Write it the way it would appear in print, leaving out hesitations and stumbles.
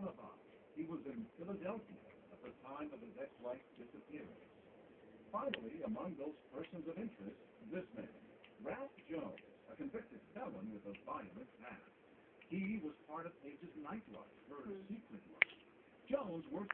Caliban. He was in Philadelphia at the time of his ex-wife's disappearance. Finally, among those persons of interest, this man, Ralph Jones, a convicted felon with a violent past. He was part of Page's nightlife, her secret life. Jones worked